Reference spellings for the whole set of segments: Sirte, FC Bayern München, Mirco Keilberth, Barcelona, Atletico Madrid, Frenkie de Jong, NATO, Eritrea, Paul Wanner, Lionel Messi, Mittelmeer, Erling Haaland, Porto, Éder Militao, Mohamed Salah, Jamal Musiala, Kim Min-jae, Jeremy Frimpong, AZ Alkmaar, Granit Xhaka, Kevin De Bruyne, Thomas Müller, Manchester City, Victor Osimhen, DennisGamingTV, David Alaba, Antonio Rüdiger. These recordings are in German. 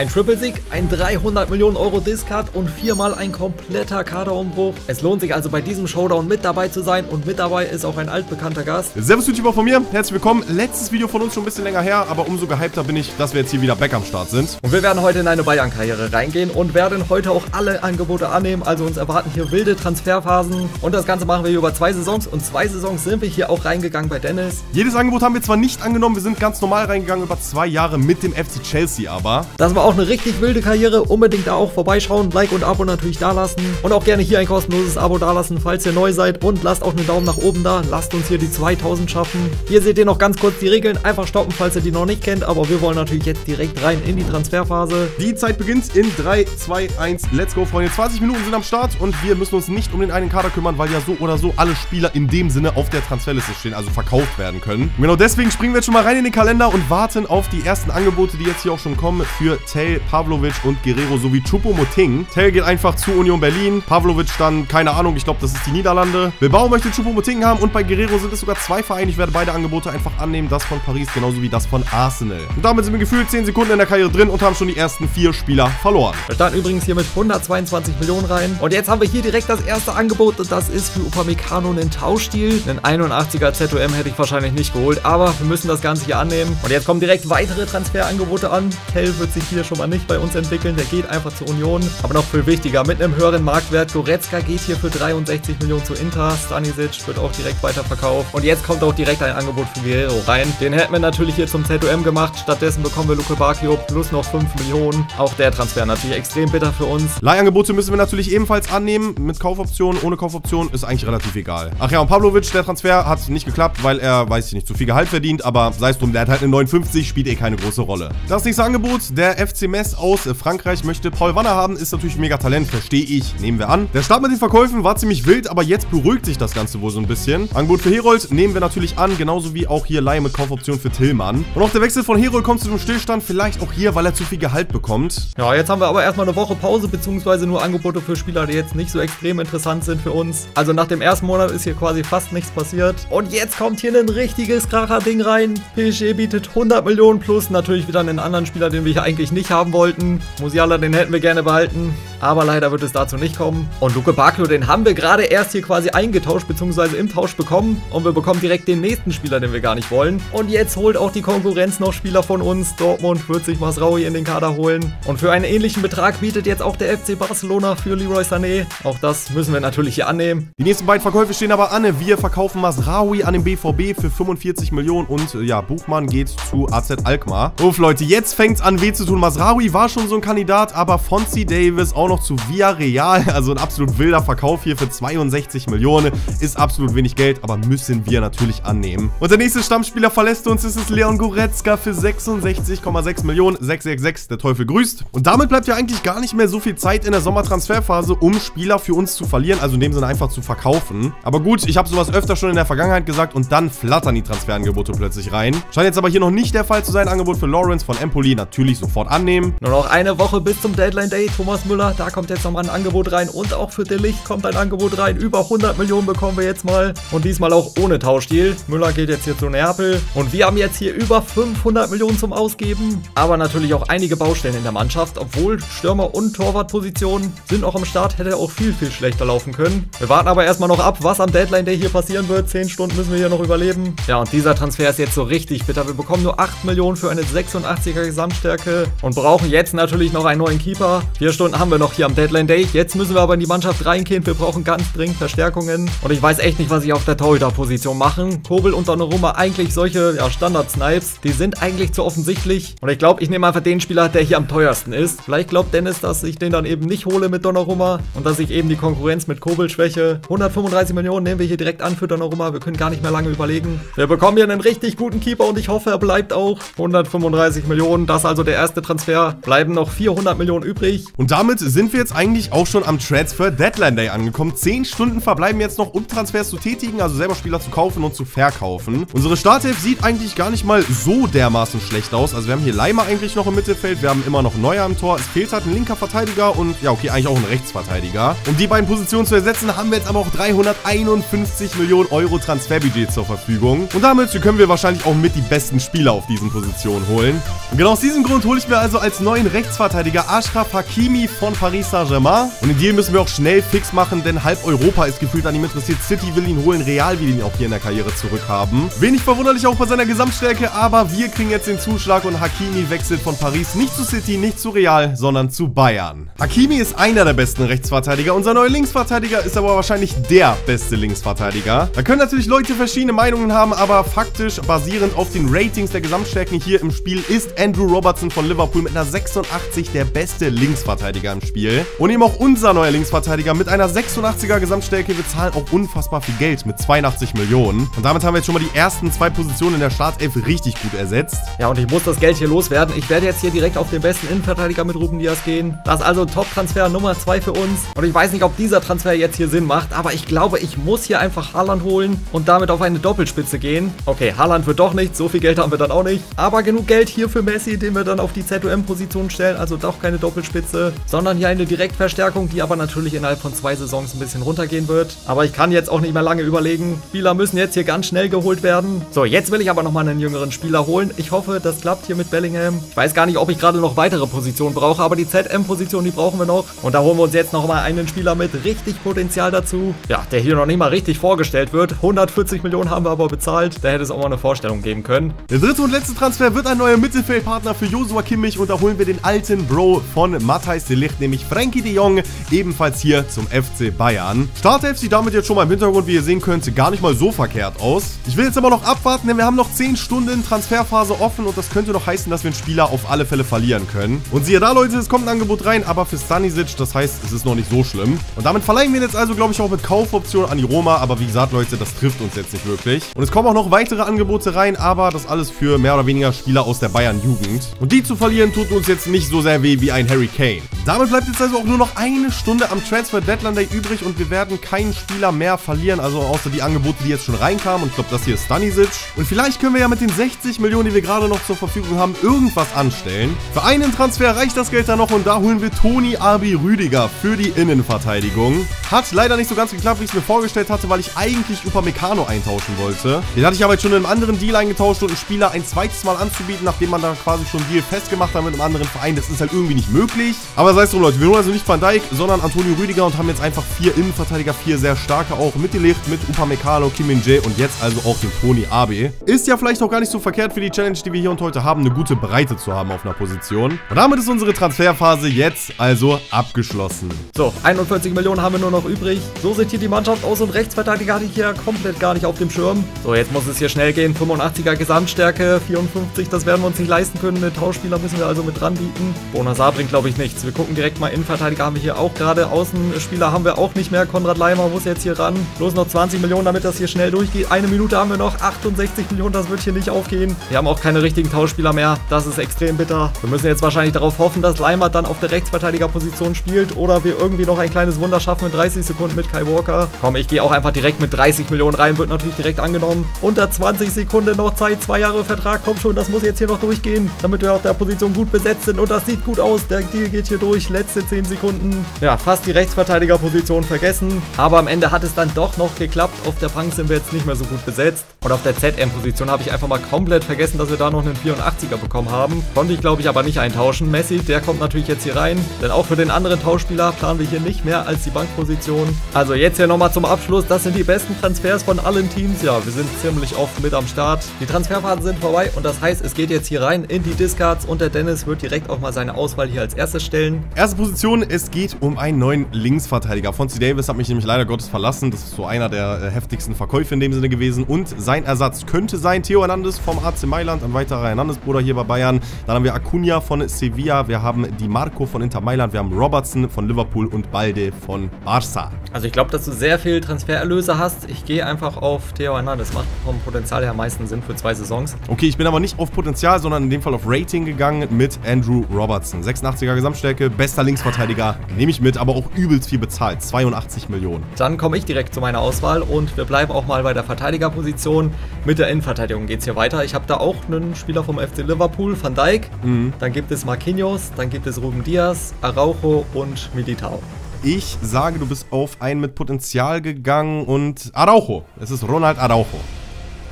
Ein Triple-Sieg, ein 300-Millionen-Euro-Discard und viermal ein kompletter Kaderumbruch. Es lohnt sich also bei diesem Showdown mit dabei zu sein und mit dabei ist auch ein altbekannter Gast. Servus YouTuber von mir, herzlich willkommen. Letztes Video von uns schon ein bisschen länger her, aber umso gehypter bin ich, dass wir jetzt hier wieder back am Start sind. Und wir werden heute in eine Bayern-Karriere reingehen und werden heute auch alle Angebote annehmen. Also uns erwarten hier wilde Transferphasen und das Ganze machen wir hier über zwei Saisons. Und zwei Saisons sind wir hier auch reingegangen bei Dennis. Jedes Angebot haben wir zwar nicht angenommen, wir sind ganz normal reingegangen über 2 Jahre mit dem FC Chelsea, aber das war auch eine richtig wilde Karriere, unbedingt da auch vorbeischauen, Like und Abo natürlich da lassen und auch gerne hier ein kostenloses Abo da lassen, falls ihr neu seid und lasst auch einen Daumen nach oben da, lasst uns hier die 2000 schaffen. Hier seht ihr noch ganz kurz die Regeln, einfach stoppen, falls ihr die noch nicht kennt, aber wir wollen natürlich jetzt direkt rein in die Transferphase. Die Zeit beginnt in 3, 2, 1, let's go Freunde, 20 Minuten sind am Start und wir müssen uns nicht um den einen Kader kümmern, weil ja so oder so alle Spieler in dem Sinne auf der Transferliste stehen, also verkauft werden können. Genau deswegen springen wir jetzt schon mal rein in den Kalender und warten auf die ersten Angebote, die jetzt hier auch schon kommen für Tell, Pavlovic und Guerrero sowie Choupo-Moting. Tell geht einfach zu Union Berlin. Pavlovic dann, keine Ahnung, ich glaube, das ist die Niederlande. Bilbao möchte Choupo-Moting haben und bei Guerrero sind es sogar 2 Vereine. Ich werde beide Angebote einfach annehmen. Das von Paris genauso wie das von Arsenal. Und damit sind wir gefühlt 10 Sekunden in der Karriere drin und haben schon die ersten 4 Spieler verloren. Wir starten übrigens hier mit 122 Millionen rein. Und jetzt haben wir hier direkt das erste Angebot. Das ist für Upamecano ein Tauschstil. Einen 81er ZOM hätte ich wahrscheinlich nicht geholt, aber wir müssen das Ganze hier annehmen. Und jetzt kommen direkt weitere Transferangebote an. Tell wird sich hier schon mal nicht bei uns entwickeln, der geht einfach zur Union. Aber noch viel wichtiger, mit einem höheren Marktwert, Goretzka geht hier für 63 Millionen zu Inter, Stanisic wird auch direkt weiterverkauft. Und jetzt kommt auch direkt ein Angebot für Guerrero rein. Den hätten wir natürlich hier zum ZOM gemacht, stattdessen bekommen wir Luke Bakio plus noch 5 Millionen. Auch der Transfer natürlich extrem bitter für uns. Leihangebote müssen wir natürlich ebenfalls annehmen, mit Kaufoption, ohne Kaufoption, ist eigentlich relativ egal. Ach ja, und Pavlovic, der Transfer hat nicht geklappt, weil er, weiß ich nicht, zu viel Gehalt verdient, aber sei es drum, der hat halt eine 59, spielt eh keine große Rolle. Das nächste Angebot, der FC Metz aus Frankreich möchte Paul Wanner haben, ist natürlich mega Talent, verstehe ich, nehmen wir an. Der Start mit den Verkäufen war ziemlich wild, aber jetzt beruhigt sich das Ganze wohl so ein bisschen. Angebot für Herold nehmen wir natürlich an, genauso wie auch hier Leihe mit Kaufoption für Tillmann. Und auch der Wechsel von Herold kommt zu einem Stillstand, vielleicht auch hier, weil er zu viel Gehalt bekommt. Ja, jetzt haben wir aber erstmal eine Woche Pause, beziehungsweise nur Angebote für Spieler, die jetzt nicht so extrem interessant sind für uns. Also nach dem ersten Monat ist hier quasi fast nichts passiert. Und jetzt kommt hier ein richtiges Kracher-Ding rein. PSG bietet 100 Millionen plus, natürlich wieder einen anderen Spieler, den wir hier eigentlich nicht haben wollten. Musiala, den hätten wir gerne behalten, aber leider wird es dazu nicht kommen. Und Luke Bakio, den haben wir gerade erst hier quasi eingetauscht, beziehungsweise im Tausch bekommen. Und wir bekommen direkt den nächsten Spieler, den wir gar nicht wollen. Und jetzt holt auch die Konkurrenz noch Spieler von uns. Dortmund wird sich Mazraoui in den Kader holen. Und für einen ähnlichen Betrag bietet jetzt auch der FC Barcelona für Leroy Sané. Auch das müssen wir natürlich hier annehmen. Die nächsten beiden Verkäufe stehen aber an. Wir verkaufen Mazraoui an den BVB für 45 Millionen. Und ja, Buchmann geht zu AZ Alkmaar. Uff, Leute, jetzt fängt's an, zu tun. Mazraoui war schon so ein Kandidat, aber Fonzie Davies auch noch zu Villarreal, also ein absolut wilder Verkauf hier für 62 Millionen, ist absolut wenig Geld, aber müssen wir natürlich annehmen. Und der nächste Stammspieler verlässt uns, ist es Leon Goretzka für 66,6 Millionen, 666, der Teufel grüßt. Und damit bleibt ja eigentlich gar nicht mehr so viel Zeit in der Sommertransferphase, um Spieler für uns zu verlieren, also in dem Sinne einfach zu verkaufen. Aber gut, ich habe sowas öfter schon in der Vergangenheit gesagt und dann flattern die Transferangebote plötzlich rein. Scheint jetzt aber hier noch nicht der Fall zu sein, Angebot für Lawrence von Empoli, natürlich sofort annehmen. Nur noch eine Woche bis zum Deadline Day, Thomas Müller, da kommt jetzt nochmal ein Angebot rein und auch für De Ligt kommt ein Angebot rein, über 100 Millionen bekommen wir jetzt mal und diesmal auch ohne Tauschdeal. Müller geht jetzt hier zu Neapel und wir haben jetzt hier über 500 Millionen zum Ausgeben, aber natürlich auch einige Baustellen in der Mannschaft, obwohl Stürmer und Torwartpositionen sind noch am Start, hätte auch viel, viel schlechter laufen können. Wir warten aber erstmal noch ab, was am Deadline Day hier passieren wird, 10 Stunden müssen wir hier noch überleben. Ja, und dieser Transfer ist jetzt so richtig bitter, wir bekommen nur 8 Millionen für eine 86er Gesamtstärke und brauchen jetzt natürlich noch einen neuen Keeper. 4 Stunden haben wir noch hier am Deadline Day. Jetzt müssen wir aber in die Mannschaft reingehen. Wir brauchen ganz dringend Verstärkungen. Und ich weiß echt nicht, was ich auf der Torhüter-Position machen. Kobel und Donnarumma, eigentlich solche ja, Standard-Snipes. Die sind eigentlich zu offensichtlich. Und ich glaube, ich nehme einfach den Spieler, der hier am teuersten ist. Vielleicht glaubt Dennis, dass ich den dann eben nicht hole mit Donnarumma und dass ich eben die Konkurrenz mit Kobel schwäche. 135 Millionen nehmen wir hier direkt an für Donnarumma. Wir können gar nicht mehr lange überlegen. Wir bekommen hier einen richtig guten Keeper und ich hoffe, er bleibt auch. 135 Millionen, das ist also der erste Transfer, bleiben noch 400 Millionen übrig. Und damit sind sind wir jetzt eigentlich auch schon am Transfer Deadline Day angekommen. 10 Stunden verbleiben jetzt noch, um Transfers zu tätigen, also selber Spieler zu kaufen und zu verkaufen. Unsere Startelf sieht eigentlich gar nicht mal so dermaßen schlecht aus. Also wir haben hier Leimer eigentlich noch im Mittelfeld, wir haben immer noch Neuer im Tor. Es fehlt halt ein linker Verteidiger und ja, okay, eigentlich auch ein Rechtsverteidiger. Um die beiden Positionen zu ersetzen, haben wir jetzt aber auch 351 Millionen Euro Transferbudget zur Verfügung. Und damit können wir wahrscheinlich auch mit die besten Spieler auf diesen Positionen holen. Und genau aus diesem Grund hole ich mir also als neuen Rechtsverteidiger Ashraf Hakimi von Paris Saint-Germain. Und den Deal müssen wir auch schnell fix machen, denn halb Europa ist gefühlt an ihm interessiert. City will ihn holen, Real will ihn auch hier in der Karriere zurückhaben. Wenig verwunderlich auch bei seiner Gesamtstärke, aber wir kriegen jetzt den Zuschlag und Hakimi wechselt von Paris nicht zu City, nicht zu Real, sondern zu Bayern. Hakimi ist einer der besten Rechtsverteidiger. Unser neuer Linksverteidiger ist aber wahrscheinlich der beste Linksverteidiger. Da können natürlich Leute verschiedene Meinungen haben, aber faktisch basierend auf den Ratings der Gesamtstärken hier im Spiel ist Andrew Robertson von Liverpool mit einer 86 der beste Linksverteidiger im Spiel. Und eben auch unser neuer Linksverteidiger mit einer 86er Gesamtstärke. Wir zahlen auch unfassbar viel Geld mit 82 Millionen. Und damit haben wir jetzt schon mal die ersten zwei Positionen in der Startelf richtig gut ersetzt. Ja, und ich muss das Geld hier loswerden. Ich werde jetzt hier direkt auf den besten Innenverteidiger mit Ruben Dias gehen. Das ist also Top-Transfer Nummer 2 für uns. Und ich weiß nicht, ob dieser Transfer jetzt hier Sinn macht, aber ich glaube, ich muss hier einfach Haaland holen und damit auf eine Doppelspitze gehen. Okay, Haaland wird doch nichts. So viel Geld haben wir dann auch nicht. Aber genug Geld hier für Messi, den wir dann auf die ZOM-Position stellen. Also doch keine Doppelspitze, sondern hier eine Direktverstärkung, die aber natürlich innerhalb von 2 Saisons ein bisschen runtergehen wird. Aber ich kann jetzt auch nicht mehr lange überlegen. Spieler müssen jetzt hier ganz schnell geholt werden. So, jetzt will ich aber nochmal einen jüngeren Spieler holen. Ich hoffe, das klappt hier mit Bellingham. Ich weiß gar nicht, ob ich gerade noch weitere Positionen brauche, aber die ZM-Position, die brauchen wir noch. Und da holen wir uns jetzt nochmal einen Spieler mit richtig Potenzial dazu. Ja, der hier noch nicht mal richtig vorgestellt wird. 140 Millionen haben wir aber bezahlt. Da hätte es auch mal eine Vorstellung geben können. Der dritte und letzte Transfer wird ein neuer Mittelfeldpartner für Joshua Kimmich. Und da holen wir den alten Bro von Matthijs de Ligt, nämlich Frenkie de Jong, ebenfalls hier zum FC Bayern. Startelf sieht damit jetzt schon mal im Hintergrund, wie ihr sehen könnt, gar nicht mal so verkehrt aus. Ich will jetzt aber noch abwarten, denn wir haben noch 10 Stunden Transferphase offen. Und das könnte noch heißen, dass wir einen Spieler auf alle Fälle verlieren können. Und siehe da, Leute, es kommt ein Angebot rein, aber für Stanisic, das heißt, es ist noch nicht so schlimm. Und damit verleihen wir jetzt also, glaube ich, auch mit Kaufoption an die Roma. Aber wie gesagt, Leute, das trifft uns jetzt nicht wirklich. Und es kommen auch noch weitere Angebote rein, aber das alles für mehr oder weniger Spieler aus der Bayern-Jugend. Und die zu verlieren, tut uns jetzt nicht so sehr weh wie ein Harry Kane. Damit bleibt jetzt also auch nur noch eine Stunde am Transfer Deadline Day übrig und wir werden keinen Spieler mehr verlieren, also außer die Angebote, die jetzt schon reinkamen. Und ich glaube, das hier ist Stanisic. Und vielleicht können wir ja mit den 60 Millionen, die wir gerade noch zur Verfügung haben, irgendwas anstellen. Für einen Transfer reicht das Geld dann noch und da holen wir Toni Abi Rüdiger für die Innenverteidigung. Hat leider nicht so ganz geklappt, wie ich es mir vorgestellt hatte, weil ich eigentlich Upamecano eintauschen wollte. Den hatte ich aber jetzt schon in einem anderen Deal eingetauscht und einen Spieler ein zweites Mal anzubieten, nachdem man da quasi schon einen Deal festgemacht hat mit einem anderen Verein, das ist halt irgendwie nicht möglich. Aber sei es drum, Leute, wir holen also nicht Van Dijk, sondern Antonio Rüdiger und haben jetzt einfach 4 Innenverteidiger, 4 sehr starke auch, mit De Ligt, mit Upamecano, Kim Jae und jetzt also auch den Toni Abe. Ist ja vielleicht auch gar nicht so verkehrt für die Challenge, die wir hier und heute haben, eine gute Breite zu haben auf einer Position. Und damit ist unsere Transferphase jetzt also abgeschlossen. So, 41 Millionen haben wir nur noch übrig. So sieht hier die Mannschaft aus und Rechtsverteidiger hatte ich hier komplett gar nicht auf dem Schirm. So, jetzt muss es hier schnell gehen. 85er Gesamtstärke, 54, das werden wir uns nicht leisten können. Eine Tauschspieler müssen wir also mit dran bieten. Bonassar bringt, glaube ich, nichts. Wir gucken direkt mal, Innenverteidiger haben wir hier auch gerade. Außenspieler haben wir auch nicht mehr. Konrad Leimer muss jetzt hier ran. Bloß noch 20 Millionen, damit das hier schnell durchgeht. Eine Minute haben wir noch. 68 Millionen, das wird hier nicht aufgehen. Wir haben auch keine richtigen Tauschspieler mehr. Das ist extrem bitter. Wir müssen jetzt wahrscheinlich darauf hoffen, dass Leimer dann auf der Rechtsverteidigerposition spielt oder wir irgendwie noch ein kleines Wunder schaffen in 30 Sekunden mit Kai Walker. Komm, ich gehe auch einfach direkt mit 30 Millionen rein. Wird natürlich direkt angenommen. Unter 20 Sekunden noch Zeit. 2 Jahre Vertrag. Komm schon, das muss jetzt hier noch durchgehen, damit wir auf der Position gut besetzt sind. Und das sieht gut aus. Der Deal geht hier durch. Letzte 10 Sekunden. Ja, fast die Rechtsverteidigerposition vergessen. Aber am Ende hat es dann doch noch geklappt. Auf der Bank sind wir jetzt nicht mehr so gut besetzt. Und auf der ZM-Position habe ich einfach mal komplett vergessen, dass wir da noch einen 84er bekommen haben. Konnte ich, glaube ich, aber nicht eintauschen. Messi, der kommt natürlich jetzt hier rein. Denn auch für den anderen Tauschspieler planen wir hier nicht mehr als die Bankposition. Also jetzt hier nochmal zum Abschluss. Das sind die besten Transfers von allen Teams. Ja, wir sind ziemlich oft mit am Start. Die Transferphasen sind vorbei und das heißt, es geht jetzt hier rein in die Discards und der Dennis wird direkt auch mal seine Auswahl hier als erstes stellen. Erste Position, es geht um einen neuen Linksverteidiger. Fonzie Davies hat mich nämlich leider Gottes verlassen. Das ist so einer der heftigsten Verkäufe in dem Sinne gewesen und sein Ersatz könnte sein Theo Hernandez vom AC Mailand, ein weiterer Hernandez-Bruder hier bei Bayern. Dann haben wir Acuna von Sevilla, wir haben Di Marco von Inter Mailand, wir haben Robertson von Liverpool und Balde von Barca. Also ich glaube, dass du sehr viel Transfererlöse hast. Ich gehe einfach auf Theo Hernandez. Macht vom Potenzial her am meisten Sinn für 2 Saisons. Okay, ich bin aber nicht auf Potenzial, sondern in dem Fall auf Rating gegangen mit Andrew Robertson. 86er Gesamtstärke, bester bester Linksverteidiger, nehme ich mit, aber auch übelst viel bezahlt, 82 Millionen. Dann komme ich direkt zu meiner Auswahl und wir bleiben auch mal bei der Verteidigerposition. Mit der Innenverteidigung geht es hier weiter. Ich habe da auch einen Spieler vom FC Liverpool, Van Dijk, dann gibt es Marquinhos, dann gibt es Ruben Dias, Araujo und Militao. Ich sage, du bist auf einen mit Potenzial gegangen und Araujo, es ist Ronald Araujo.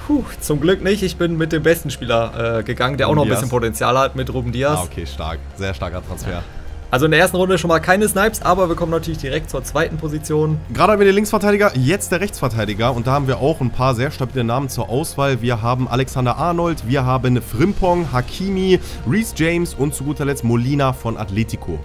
Puh, zum Glück nicht. Ich bin mit dem besten Spieler gegangen, der auch noch ein bisschen Potenzial hat mit Ruben Dias. Ah, okay, stark. Sehr starker Transfer. Ja. Also in der ersten Runde schon mal keine Snipes, aber wir kommen natürlich direkt zur zweiten Position. Gerade haben wir den Linksverteidiger, jetzt der Rechtsverteidiger. Und da haben wir auch ein paar sehr stabile Namen zur Auswahl. Wir haben Alexander Arnold, wir haben Frimpong, Hakimi, Reece James und zu guter Letzt Molina von Atletico.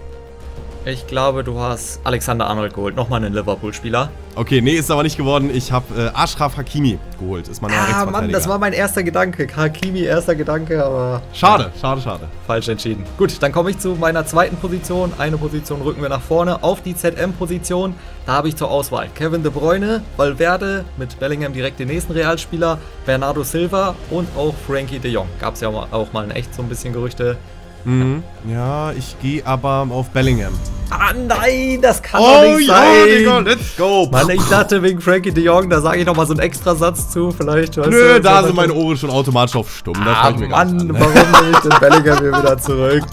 Ich glaube, du hast Alexander Arnold geholt. Nochmal einen Liverpool-Spieler. Okay, nee, ist aber nicht geworden. Ich habe Ashraf Hakimi geholt. Ist mein neuer Rechtsverteidiger. Mann, das war mein erster Gedanke. Hakimi, erster Gedanke, aber... Schade, schade, schade. Falsch entschieden. Gut, dann komme ich zu meiner zweiten Position. Eine Position rücken wir nach vorne auf die ZM-Position. Da habe ich zur Auswahl Kevin De Bruyne, Valverde, mit Bellingham direkt den nächsten Realspieler, Bernardo Silva und auch Frenkie de Jong. Gab es ja auch mal in echt so ein bisschen Gerüchte. Mhm. Ja, ich gehe aber auf Bellingham. Ah nein, das kann doch nicht sein. Digga, let's go. Mann, ich dachte wegen Frenkie de Jong, da sage ich nochmal so einen Extrasatz zu, vielleicht. Weißt Nö, du, da sind meine Ohren schon automatisch auf stumm. Ah, das Mann, warum nehme ich den Bellingham hier wieder zurück?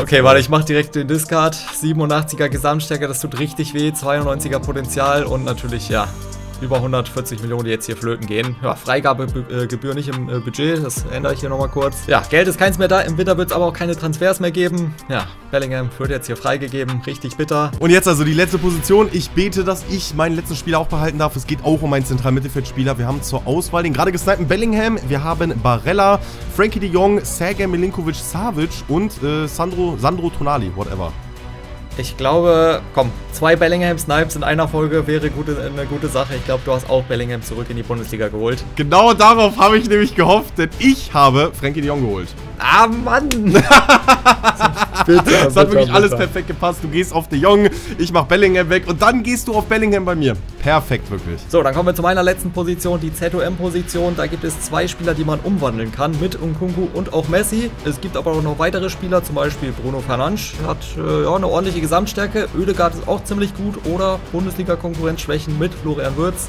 Okay, warte, ich mache direkt den Discard. 87er Gesamtstärke, das tut richtig weh, 92er Potenzial und natürlich, ja, über 140 Millionen, die jetzt hier flöten gehen. Ja, Freigabegebühr nicht im Budget, das ändere ich hier nochmal kurz. Ja, Geld ist keins mehr da, im Winter wird es aber auch keine Transfers mehr geben. Ja, Bellingham wird jetzt hier freigegeben, richtig bitter. Und jetzt also die letzte Position. Ich bete, dass ich meinen letzten Spieler auch behalten darf. Es geht auch um einen zentralen Mittelfeldspieler. Wir haben zur Auswahl den gerade gesnipten Bellingham, wir haben Barella, Frenkie de Jong, Serge Milinkovic-Savic und Sandro Tonali, whatever. Ich glaube, komm, 2 Bellingham-Snipes in einer Folge wäre eine gute Sache. Ich glaube, du hast auch Bellingham zurück in die Bundesliga geholt. Genau darauf habe ich nämlich gehofft, denn ich habe Frenkie de Jong geholt. Ah, Mann! Das hat wirklich alles perfekt gepasst. Du gehst auf de Jong, ich mache Bellingham weg und dann gehst du auf Bellingham bei mir. Perfekt, wirklich. So, dann kommen wir zu meiner letzten Position, die ZOM-Position. Da gibt es 2 Spieler, die man umwandeln kann, mit Nkunku und auch Messi. Es gibt aber auch noch weitere Spieler, zum Beispiel Bruno Fernandes. Hat eine ordentliche Gesamtstärke. Oedegaard ist auch ziemlich gut oder Bundesliga-Konkurrenzschwächen mit Florian Wirtz.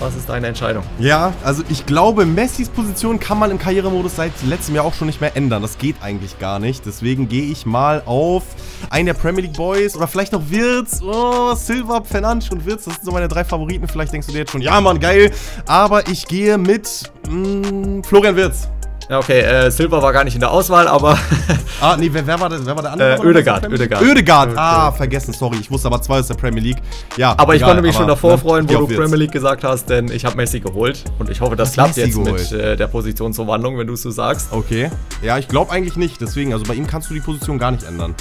Was ist deine Entscheidung? Ja, also ich glaube, Messis Position kann man im Karrieremodus seit letztem Jahr auch schon nicht mehr ändern. Das geht eigentlich gar nicht. Deswegen gehe ich mal auf einen der Premier League Boys oder vielleicht noch Wirtz. Oh, Silva, Fernandes und Wirtz, das sind so meine 3 Favoriten. Vielleicht denkst du dir jetzt schon, ja Mann, geil. Aber ich gehe mit Florian Wirtz. Ja, okay, Silva war gar nicht in der Auswahl, aber... ah, nee, wer war das? Wer war der andere? Oedegaard. Ah, vergessen, sorry. Ich wusste aber 2 aus der Premier League. Ja, aber ich konnte mich schon davor freuen, wo du Premier League gesagt hast, denn ich habe Messi geholt. Und ich hoffe, das klappt jetzt mit der Positionsverwandlung, wenn du es so sagst. Okay. Ja, ich glaube eigentlich nicht. Deswegen, also bei ihm kannst du die Position gar nicht ändern.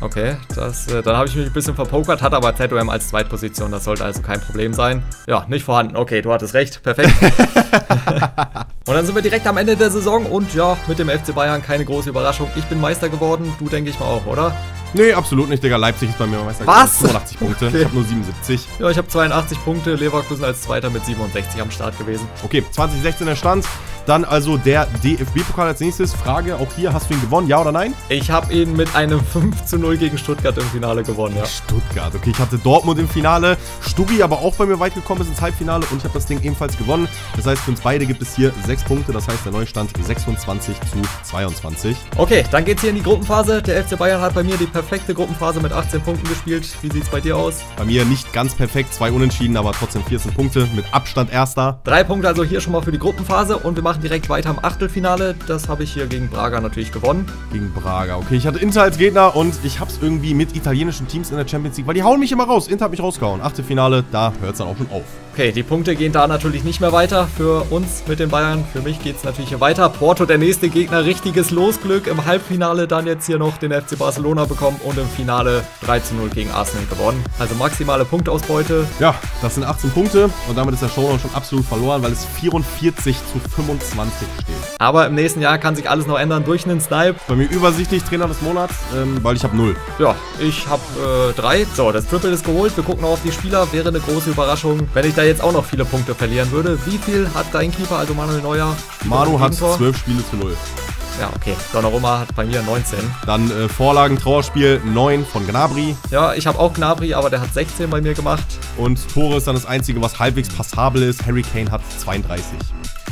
Okay, dann habe ich mich ein bisschen verpokert, hat aber ZOM als Zweitposition, das sollte also kein Problem sein. Ja, nicht vorhanden. Okay, du hattest recht, perfekt. Und dann sind wir direkt am Ende der Saison und ja, mit dem FC Bayern keine große Überraschung. Ich bin Meister geworden, du denke ich mal auch, oder? Nee, absolut nicht, Digga. Leipzig ist bei mir Meister geworden. Was? 85 Punkte, okay. Ich habe nur 77. Ja, ich habe 82 Punkte, Leverkusen als Zweiter mit 67 am Start gewesen. Okay, 2016 der Stand. Dann also der DFB-Pokal als nächstes. Frage, auch hier, hast du ihn gewonnen, ja oder nein? Ich habe ihn mit einem 5:0 gegen Stuttgart im Finale gewonnen, ja. Stuttgart, okay, ich hatte Dortmund im Finale, Stuggi aber auch bei mir weit gekommen ist ins Halbfinale und ich habe das Ding ebenfalls gewonnen. Das heißt, für uns beide gibt es hier 6 Punkte, das heißt, der Neustand 26:22. Okay, dann geht's hier in die Gruppenphase. Der FC Bayern hat bei mir die perfekte Gruppenphase mit 18 Punkten gespielt. Wie sieht's bei dir aus? Bei mir nicht ganz perfekt, 2 Unentschieden, aber trotzdem 14 Punkte, mit Abstand Erster. 3 Punkte also hier schon mal für die Gruppenphase und wir machen direkt weiter im Achtelfinale. Das habe ich hier gegen Braga natürlich gewonnen. Gegen Braga, okay. Ich hatte Inter als Gegner und ich habe es irgendwie mit italienischen Teams in der Champions League, weil die hauen mich immer raus. Inter hat mich rausgehauen. Achtelfinale, da hört es dann auch schon auf. Okay, die Punkte gehen da natürlich nicht mehr weiter für uns mit den Bayern. Für mich geht es natürlich hier weiter. Porto, der nächste Gegner, richtiges Losglück. Im Halbfinale dann jetzt hier noch den FC Barcelona bekommen und im Finale 3:0 gegen Arsenal gewonnen. Also maximale Punktausbeute. Ja, das sind 18 Punkte und damit ist der Showdown schon absolut verloren, weil es 44:25 steht. Aber im nächsten Jahr kann sich alles noch ändern durch einen Snipe. Bei mir übersichtlich Trainer des Monats, weil ich habe 0. Ja, ich habe 3. So, das Triple ist geholt. Wir gucken noch auf die Spieler. Wäre eine große Überraschung, wenn ich da jetzt auch noch viele Punkte verlieren würde. Wie viel hat dein Keeper, also Manuel Neuer? Manu hat 12 Spiele zu 0. Ja, okay. Donnarumma hat bei mir 19. Dann Vorlagen-Trauerspiel 9 von Gnabry. Ja, ich habe auch Gnabry, aber der hat 16 bei mir gemacht. Und Tore ist dann das Einzige, was halbwegs passabel ist. Harry Kane hat 32.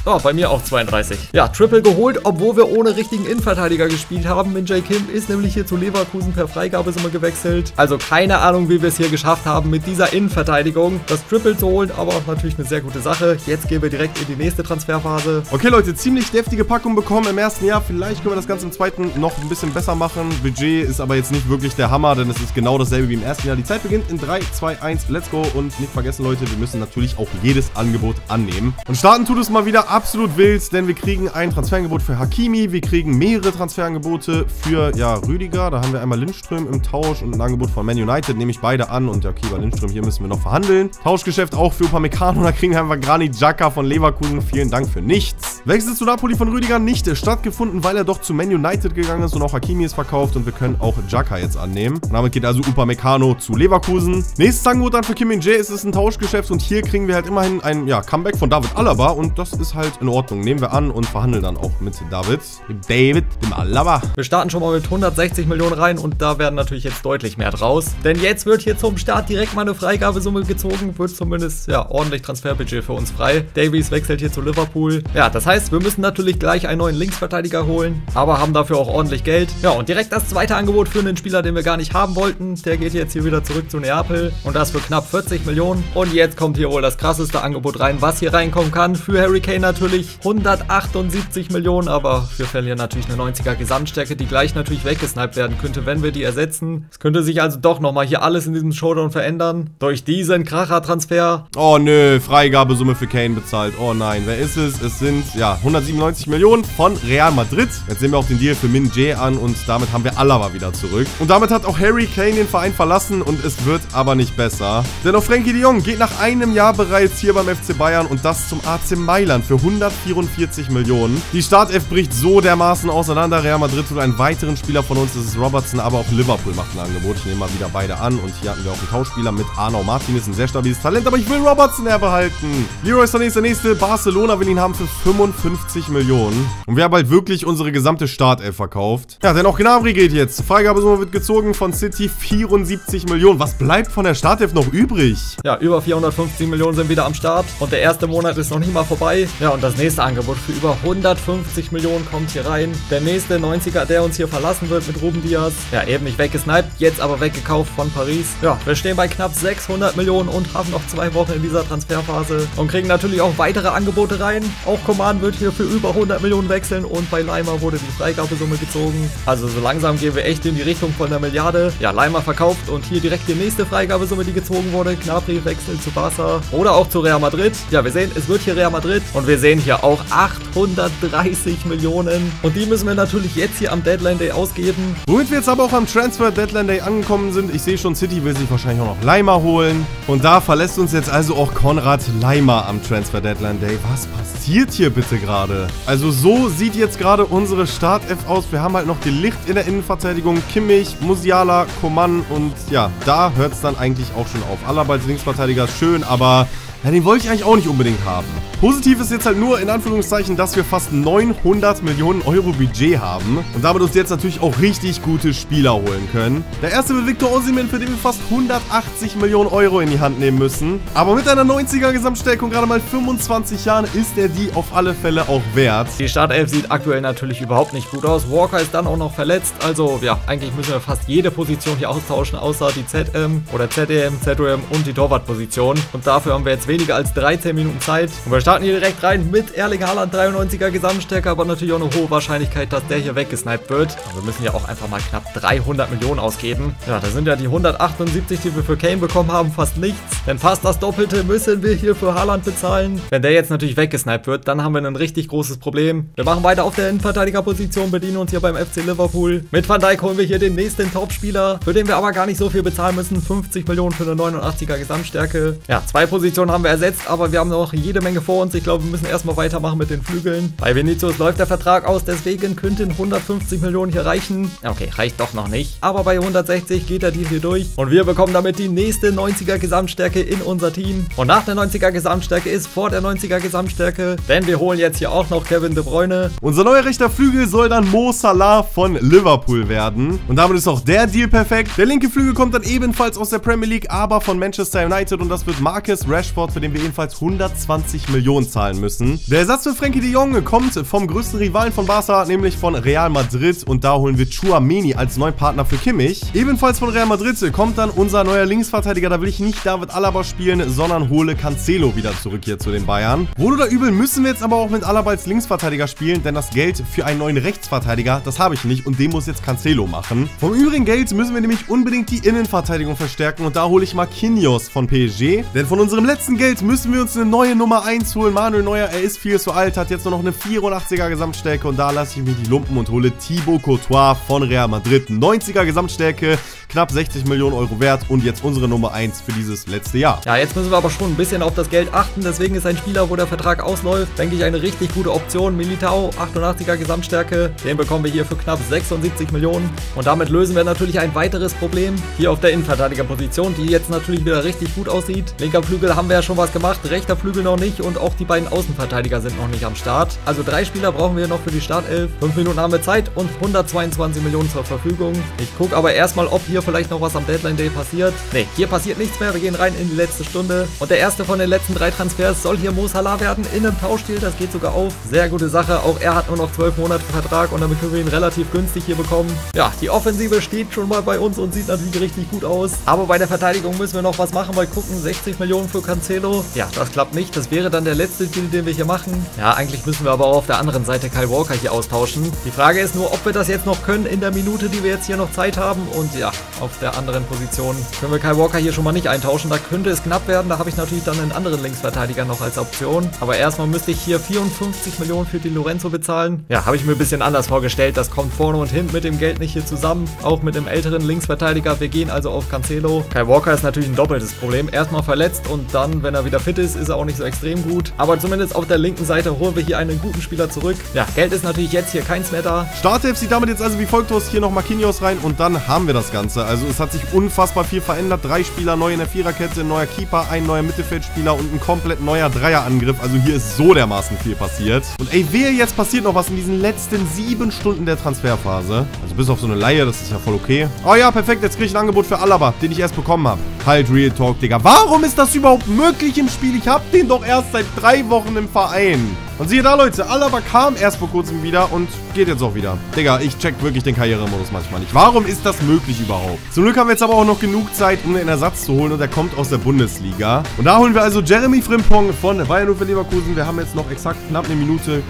Oh, bei mir auch 32. Ja, Triple geholt, obwohl wir ohne richtigen Innenverteidiger gespielt haben. Min Jae Kim ist nämlich hier zu Leverkusen per Freigabesumme gewechselt. Also keine Ahnung, wie wir es hier geschafft haben, mit dieser Innenverteidigung das Triple zu holen, aber auch natürlich eine sehr gute Sache. Jetzt gehen wir direkt in die nächste Transferphase. Okay, Leute, ziemlich deftige Packung bekommen im ersten Jahr. Vielleicht können wir das Ganze im zweiten noch ein bisschen besser machen. Budget ist aber jetzt nicht wirklich der Hammer, denn es ist genau dasselbe wie im ersten Jahr. Die Zeit beginnt in 3, 2, 1, let's go. Und nicht vergessen, Leute, wir müssen natürlich auch jedes Angebot annehmen. Und starten tut es mal wieder absolut wild, denn wir kriegen ein Transferangebot für Hakimi, wir kriegen mehrere Transferangebote für, ja, Rüdiger, da haben wir einmal Lindström im Tausch und ein Angebot von Man United, nehme ich beide an und ja, okay, bei Lindström hier müssen wir noch verhandeln. Tauschgeschäft auch für Upamecano, da kriegen wir einfach Granit Xhaka von Leverkusen, vielen Dank für nichts. Wechsel zu Napoli von Rüdiger nicht stattgefunden, weil er doch zu Man United gegangen ist und auch Hakimi ist verkauft und wir können auch Xhaka jetzt annehmen. Und damit geht also Upamecano zu Leverkusen. Nächstes Angebot dann für Kim Min-jae ist es ein Tauschgeschäft und hier kriegen wir halt immerhin ein, ja, Comeback von David Alaba und das ist halt in Ordnung. Nehmen wir an und verhandeln dann auch mit David, dem Alaba. Wir starten schon mal mit 160 Millionen rein und da werden natürlich jetzt deutlich mehr draus. Denn jetzt wird hier zum Start direkt mal eine Freigabesumme gezogen. Wird zumindest, ja, ordentlich Transferbudget für uns frei. Davies wechselt hier zu Liverpool. Ja, das heißt, wir müssen natürlich gleich einen neuen Linksverteidiger holen, aber haben dafür auch ordentlich Geld. Ja, und direkt das zweite Angebot für einen Spieler, den wir gar nicht haben wollten. Der geht jetzt hier wieder zurück zu Neapel und das für knapp 40 Millionen. Und jetzt kommt hier wohl das krasseste Angebot rein, was hier reinkommen kann für Harry Kane. Natürlich 178 Millionen, aber wir verlieren natürlich eine 90er Gesamtstärke, die gleich natürlich weggesniped werden könnte, wenn wir die ersetzen. Es könnte sich also doch nochmal hier alles in diesem Showdown verändern. Durch diesen Kracher-Transfer. Oh nö, Freigabesumme für Kane bezahlt. Oh nein, wer ist es? Es sind, ja, 197 Millionen von Real Madrid. Jetzt sehen wir auch den Deal für Min Jae an und damit haben wir Alaba wieder zurück. Und damit hat auch Harry Kane den Verein verlassen und es wird aber nicht besser. Denn auch Frenkie de Jong geht nach einem Jahr bereits hier beim FC Bayern und das zum AC Mailand für 144 Millionen. Die Startelf bricht so dermaßen auseinander. Real Madrid holt einen weiteren Spieler von uns, das ist Robertson, aber auch Liverpool macht ein Angebot. Ich nehme mal wieder beide an und hier hatten wir auch einen Tauschspieler mit Arnau Martinez, ein sehr stabiles Talent, aber ich will Robertson erbehalten. Leroy Sané ist der nächste, Barcelona will ihn haben für 55 Millionen. Und wir haben halt wirklich unsere gesamte Startelf verkauft. Ja, denn auch Gnabry geht jetzt. Freigabesumme wird gezogen von City, 74 Millionen. Was bleibt von der Startelf noch übrig? Ja, über 450 Millionen sind wieder am Start und der erste Monat ist noch nicht mal vorbei. Ja, und das nächste Angebot für über 150 Millionen kommt hier rein. Der nächste 90er, der uns hier verlassen wird mit Ruben Dias. Ja, eben nicht weggesniped, jetzt aber weggekauft von Paris. Ja, wir stehen bei knapp 600 Millionen und haben noch 2 Wochen in dieser Transferphase. Und kriegen natürlich auch weitere Angebote rein. Auch Coman wird hier für über 100 Millionen wechseln und bei Leimer wurde die Freigabesumme gezogen. Also so langsam gehen wir echt in die Richtung von der Milliarde. Ja, Leimer verkauft und hier direkt die nächste Freigabesumme, die gezogen wurde. Gnabry wechselt zu Barca oder auch zu Real Madrid. Ja, wir sehen, es wird hier Real Madrid und wir sehen hier auch 830 Millionen. Und die müssen wir natürlich jetzt hier am Deadline Day ausgeben. Womit wir jetzt aber auch am Transfer Deadline Day angekommen sind. Ich sehe schon, City will sich wahrscheinlich auch noch Leimer holen. Und da verlässt uns jetzt also auch Konrad Leimer am Transfer Deadline Day. Was passiert hier bitte gerade? Also so sieht jetzt gerade unsere Startelf aus. Wir haben halt noch Delicht in der Innenverteidigung. Kimmich, Musiala, Coman und ja, da hört es dann eigentlich auch schon auf. Alaba als Linksverteidiger ist schön, aber... ja, den wollte ich eigentlich auch nicht unbedingt haben. Positiv ist jetzt halt nur, in Anführungszeichen, dass wir fast 900 Millionen Euro Budget haben. Und damit uns jetzt natürlich auch richtig gute Spieler holen können. Der erste wird Victor Osimhen, für den wir fast 180 Millionen Euro in die Hand nehmen müssen. Aber mit einer 90er Gesamtstärke und gerade mal 25 Jahren ist er die auf alle Fälle auch wert. Die Startelf sieht aktuell natürlich überhaupt nicht gut aus. Walker ist dann auch noch verletzt. Also ja, eigentlich müssen wir fast jede Position hier austauschen, außer die ZM oder ZDM, ZOM und die Torwartposition. Und dafür haben wir jetzt weniger als 13 Minuten Zeit. Und wir starten hier direkt rein mit Erling Haaland, 93er Gesamtstärke, aber natürlich auch eine hohe Wahrscheinlichkeit, dass der hier weggesniped wird. Aber wir müssen ja auch einfach mal knapp 300 Millionen ausgeben. Ja, da sind ja die 178, die wir für Kane bekommen haben, fast nichts. Denn fast das Doppelte müssen wir hier für Haaland bezahlen. Wenn der jetzt natürlich weggesniped wird, dann haben wir ein richtig großes Problem. Wir machen weiter auf der Innenverteidigerposition, bedienen uns hier beim FC Liverpool. Mit Van Dijk holen wir hier den nächsten Topspieler, für den wir aber gar nicht so viel bezahlen müssen. 50 Millionen für eine 89er Gesamtstärke. Ja, 2 Positionen haben wir ersetzt, aber wir haben noch jede Menge vor. uns. Ich glaube, wir müssen erstmal weitermachen mit den Flügeln. Bei Vinicius läuft der Vertrag aus, deswegen könnten 150 Millionen hier reichen. Okay, reicht doch noch nicht. Aber bei 160 geht der Deal hier durch. Und wir bekommen damit die nächste 90er Gesamtstärke in unser Team. Und nach der 90er Gesamtstärke ist vor der 90er Gesamtstärke, denn wir holen jetzt hier auch noch Kevin De Bruyne. Unser neuer rechter Flügel soll dann Mo Salah von Liverpool werden. Und damit ist auch der Deal perfekt. Der linke Flügel kommt dann ebenfalls aus der Premier League, aber von Manchester United. Und das wird Marcus Rashford, für den wir ebenfalls 120 Millionen zahlen müssen. Der Ersatz für Frenkie de Jong kommt vom größten Rivalen von Barca, nämlich von Real Madrid. Und da holen wir Tchouaméni als neuen Partner für Kimmich. Ebenfalls von Real Madrid kommt dann unser neuer Linksverteidiger. Da will ich nicht David Alaba spielen, sondern hole Cancelo wieder zurück hier zu den Bayern. Wohl oder übel müssen wir jetzt aber auch mit Alaba als Linksverteidiger spielen, denn das Geld für einen neuen Rechtsverteidiger, das habe ich nicht und den muss jetzt Cancelo machen. Vom übrigen Geld müssen wir nämlich unbedingt die Innenverteidigung verstärken und da hole ich Marquinhos von PSG. Denn von unserem letzten Geld müssen wir uns eine neue Nummer 1 holen. Manuel Neuer, er ist viel zu alt, hat jetzt nur noch eine 84er Gesamtstärke und da lasse ich mich nicht lumpen und hole Thibaut Courtois von Real Madrid. 90er Gesamtstärke, knapp 60 Millionen Euro wert und jetzt unsere Nummer 1 für dieses letzte Jahr. Ja, jetzt müssen wir aber schon ein bisschen auf das Geld achten, deswegen ist ein Spieler, wo der Vertrag ausläuft, denke ich, eine richtig gute Option. Militao, 88er Gesamtstärke, den bekommen wir hier für knapp 76 Millionen und damit lösen wir natürlich ein weiteres Problem hier auf der Innenverteidigerposition, die jetzt natürlich wieder richtig gut aussieht. Linker Flügel haben wir ja schon was gemacht, rechter Flügel noch nicht und auch die beiden Außenverteidiger sind noch nicht am Start. Also 3 Spieler brauchen wir noch für die Startelf. 5 Minuten haben wir Zeit und 122 Millionen zur Verfügung. Ich gucke aber erstmal, ob hier vielleicht noch was am Deadline Day passiert. Ne, hier passiert nichts mehr. Wir gehen rein in die letzte Stunde. Und der erste von den letzten 3 Transfers soll hier Mo Salah werden in einem Tauschdeal. Das geht sogar auf. Sehr gute Sache. Auch er hat nur noch 12 Monate Vertrag und damit können wir ihn relativ günstig hier bekommen. Ja, die Offensive steht schon mal bei uns und sieht natürlich richtig gut aus. Aber bei der Verteidigung müssen wir noch was machen. Mal gucken, 60 Millionen für Cancelo. Ja, das klappt nicht. Das wäre dann der letzte Deal, den wir hier machen. Ja, eigentlich müssen wir aber auch auf der anderen Seite Kyle Walker hier austauschen. Die Frage ist nur, ob wir das jetzt noch können in der Minute, die wir jetzt hier noch Zeit haben. Und ja, auf der anderen Position können wir Kyle Walker hier schon mal nicht eintauschen. Da könnte es knapp werden. Da habe ich natürlich dann einen anderen Linksverteidiger noch als Option. Aber erstmal müsste ich hier 54 Millionen für die Lorenzo bezahlen. Ja, habe ich mir ein bisschen anders vorgestellt. Das kommt vorne und hinten mit dem Geld nicht hier zusammen. Auch mit dem älteren Linksverteidiger. Wir gehen also auf Cancelo. Kyle Walker ist natürlich ein doppeltes Problem. Erstmal verletzt und dann, wenn er wieder fit ist, ist er auch nicht so extrem gut. Aber zumindest auf der linken Seite holen wir hier einen guten Spieler zurück. Ja, Geld ist natürlich jetzt hier keins mehr da. Startelf sieht damit jetzt also wie folgt aus. Hier noch Marquinhos rein und dann haben wir das Ganze. Also es hat sich unfassbar viel verändert. 3 Spieler neu in der Viererkette, ein neuer Keeper, ein neuer Mittelfeldspieler und ein komplett neuer Dreierangriff. Also hier ist so dermaßen viel passiert. Und ey, wehe, jetzt passiert noch was in diesen letzten 7 Stunden der Transferphase. Also bis auf so eine Leihe, das ist ja voll okay. Oh ja, perfekt, jetzt kriege ich ein Angebot für Alaba, den ich erst bekommen habe. Halt, Real Talk, Digga. Warum ist das überhaupt möglich im Spiel? Ich habe den doch erst seit 3 Wochen im Verein. Und siehe da, Leute, Alaba kam erst vor kurzem wieder und geht jetzt auch wieder. Digga, ich check wirklich den Karrieremodus manchmal nicht. Warum ist das möglich überhaupt? Zum Glück haben wir jetzt aber auch noch genug Zeit, um den Ersatz zu holen und er kommt aus der Bundesliga. Und da holen wir also Jeremy Frimpong von Bayer Leverkusen. Wir haben jetzt noch exakt knapp eine Minute,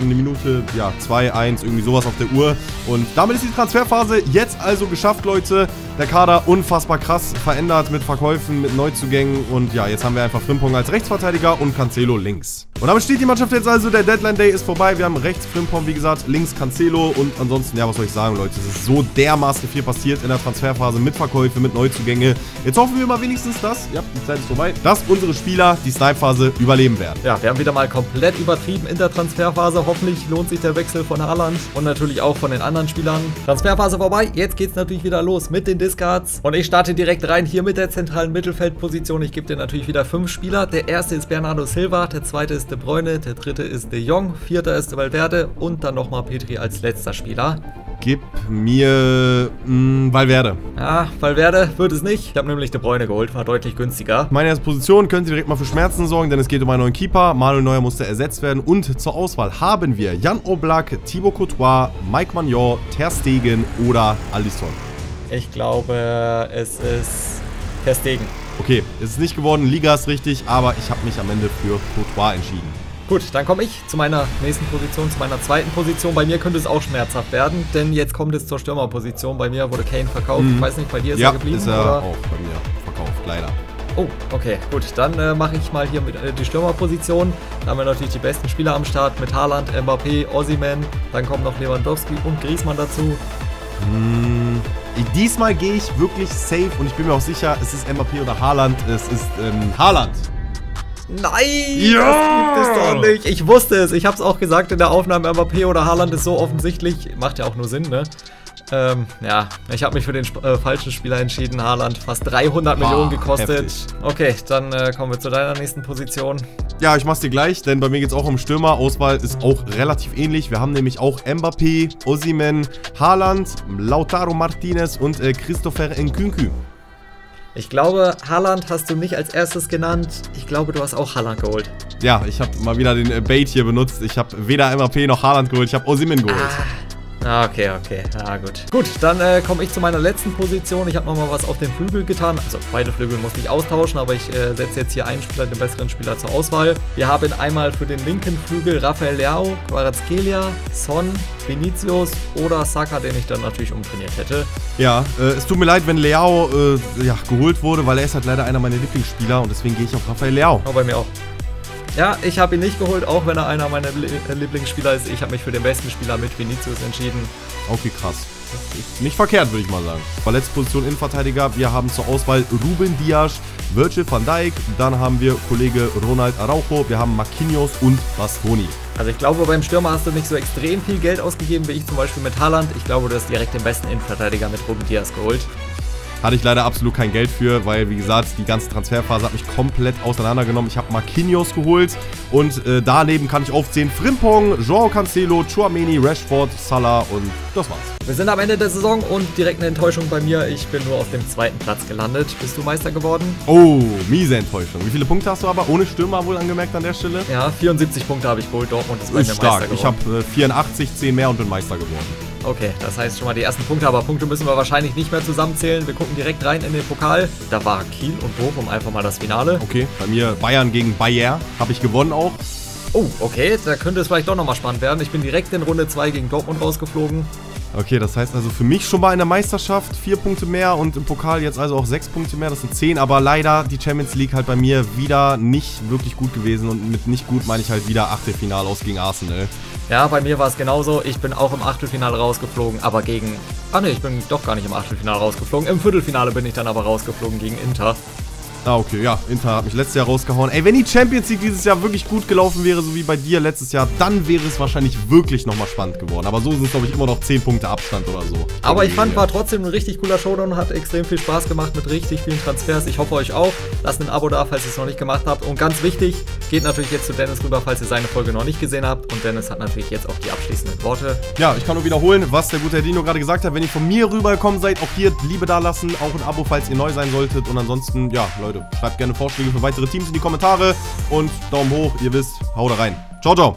ja, 2, 1, irgendwie sowas auf der Uhr. Und damit ist die Transferphase jetzt also geschafft, Leute. Der Kader unfassbar krass verändert mit Verkäufen, mit Neuzugängen und ja, jetzt haben wir einfach Frimpong als Rechtsverteidiger und Cancelo links. Und damit steht die Mannschaft jetzt also, der Deadline Day ist vorbei, wir haben rechts Frimpong, wie gesagt, links Cancelo und ansonsten, ja, was soll ich sagen, Leute, es ist so dermaßen viel passiert in der Transferphase mit Verkäufe, mit Neuzugänge. Jetzt hoffen wir mal wenigstens, dass, ja, die Zeit ist vorbei, dass unsere Spieler die Snipe-Phase überleben werden. Ja, wir haben wieder mal komplett übertrieben in der Transferphase, hoffentlich lohnt sich der Wechsel von Haaland und natürlich auch von den anderen Spielern. Transferphase vorbei, jetzt geht's natürlich wieder los mit den Discards. Und ich starte direkt rein hier mit der zentralen Mittelfeldposition. Ich gebe dir natürlich wieder 5 Spieler. Der erste ist Bernardo Silva, der zweite ist De Bruyne, der dritte ist De Jong, vierter ist Valverde und dann nochmal Petri als letzter Spieler. Gib mir Valverde. Ja, Valverde wird es nicht. Ich habe nämlich De Bruyne geholt, war deutlich günstiger. Meine erste Position könnte direkt mal für Schmerzen sorgen, denn es geht um einen neuen Keeper. Manuel Neuer musste ersetzt werden und zur Auswahl haben wir Jan Oblak, Thibaut Courtois, Mike Maignan, Ter Stegen oder Alisson. Ich glaube, es ist Ter Stegen. Okay, es ist nicht geworden, Liga ist richtig, aber ich habe mich am Ende für Courtois entschieden. Gut, dann komme ich zu meiner nächsten Position, zu meiner zweiten Position. Bei mir könnte es auch schmerzhaft werden, denn jetzt kommt es zur Stürmerposition. Bei mir wurde Kane verkauft. Ich weiß nicht, bei dir ist er geblieben? Ja, ist er oder? Auch bei mir verkauft, leider. Oh, okay, gut. Dann mache ich mal hier mit die Stürmerposition. Da haben wir natürlich die besten Spieler am Start mit Haaland, Mbappé, Osimhen. Dann kommen noch Lewandowski und Griezmann dazu. Diesmal gehe ich wirklich safe und ich bin mir auch sicher, es ist Mbappé oder Haaland. Es ist Haaland. Nein, ja! Das gibt es doch nicht. Ich wusste es, ich habe es auch gesagt in der Aufnahme, Mbappé oder Haaland ist so offensichtlich. Macht ja auch nur Sinn, ne? Ja, ich habe mich für den falschen Spieler entschieden, Haaland. Fast 300 Millionen gekostet. Heftig. Okay, dann kommen wir zu deiner nächsten Position. Ja, ich mach's dir gleich, denn bei mir geht's auch um Stürmer. Auswahl ist auch relativ ähnlich. Wir haben nämlich auch Mbappé, Osimhen, Haaland, Lautaro Martinez und Christopher Nkunku. Ich glaube, Haaland hast du nicht als erstes genannt. Ich glaube, du hast auch Haaland geholt. Ja, ich habe mal wieder den Bait hier benutzt. Ich habe weder Mbappé noch Haaland geholt, ich habe Osimhen geholt. Ah, okay, okay. Ah, gut. Gut, dann komme ich zu meiner letzten Position. Ich habe nochmal was auf den Flügel getan. Also beide Flügel musste ich austauschen, aber ich setze jetzt hier einen Spieler, den besseren Spieler zur Auswahl. Wir haben einmal für den linken Flügel Rafael Leao, Kvaratskhelia, Son, Vinicius oder Saka, den ich dann natürlich umtrainiert hätte. Ja, es tut mir leid, wenn Leao geholt wurde, weil er ist halt leider einer meiner Lieblingsspieler und deswegen gehe ich auf Rafael Leao. Oh, bei mir auch. Ja, ich habe ihn nicht geholt, auch wenn er einer meiner Lieblingsspieler ist. Ich habe mich für den besten Spieler mit Vinicius entschieden. Okay, krass. Nicht verkehrt, würde ich mal sagen. Verletzte Position Innenverteidiger. Wir haben zur Auswahl Ruben Dias, Virgil van Dijk. Dann haben wir Kollege Ronald Araujo. Wir haben Marquinhos und Bastoni. Also ich glaube, beim Stürmer hast du nicht so extrem viel Geld ausgegeben, wie ich zum Beispiel mit Haaland. Ich glaube, du hast direkt den besten Innenverteidiger mit Ruben Dias geholt. Hatte ich leider absolut kein Geld für, weil, wie gesagt, die ganze Transferphase hat mich komplett auseinandergenommen. Ich habe Marquinhos geholt und daneben kann ich aufzählen Frimpong, João Cancelo, Tchouaméni, Rashford, Salah und das war's. Wir sind am Ende der Saison und direkt eine Enttäuschung bei mir. Ich bin nur auf dem zweiten Platz gelandet. Bist du Meister geworden? Oh, miese Enttäuschung. Wie viele Punkte hast du aber? Ohne Stürmer wohl angemerkt an der Stelle? Ja, 74 Punkte habe ich geholt. Dortmund ist bei mir Meister geworden. Ist stark. Ich habe 84, 10 mehr und bin Meister geworden. Okay, das heißt schon mal die ersten Punkte, aber Punkte müssen wir wahrscheinlich nicht mehr zusammenzählen. Wir gucken direkt rein in den Pokal. Da war Kiel und Bochum einfach mal das Finale. Okay, bei mir Bayern gegen Bayer. Habe ich gewonnen auch. Oh, okay, da könnte es vielleicht doch nochmal spannend werden. Ich bin direkt in Runde 2 gegen Dortmund rausgeflogen. Okay, das heißt also für mich schon mal in der Meisterschaft 4 Punkte mehr und im Pokal jetzt also auch 6 Punkte mehr, das sind 10, aber leider die Champions League halt bei mir wieder nicht wirklich gut gewesen und mit nicht gut meine ich halt wieder Achtelfinale aus gegen Arsenal. Ja, bei mir war es genauso, ich bin auch im Achtelfinale rausgeflogen, aber gegen... Ah ne, ich bin doch gar nicht im Achtelfinale rausgeflogen, im Viertelfinale bin ich dann aber rausgeflogen gegen Inter. Ah, okay, ja, Inter hat mich letztes Jahr rausgehauen. Ey, wenn die Champions League dieses Jahr wirklich gut gelaufen wäre, so wie bei dir letztes Jahr, dann wäre es wahrscheinlich wirklich nochmal spannend geworden. Aber so sind es, glaube ich, immer noch 10 Punkte Abstand oder so. Aber ich fand, war trotzdem ein richtig cooler Showdown, hat extrem viel Spaß gemacht mit richtig vielen Transfers. Ich hoffe, euch auch. Lasst ein Abo da, falls ihr es noch nicht gemacht habt. Und ganz wichtig, geht natürlich jetzt zu Dennis rüber, falls ihr seine Folge noch nicht gesehen habt. Und Dennis hat natürlich jetzt auch die abschließenden Worte. Ja, ich kann nur wiederholen, was der gute Herr Dino gerade gesagt hat. Wenn ihr von mir rübergekommen seid, auch hier Liebe da lassen, auch ein Abo, falls ihr neu sein solltet. Und ansonsten, ja, Leute. Schreibt gerne Vorschläge für weitere Teams in die Kommentare und Daumen hoch, ihr wisst, haut rein. Ciao, ciao.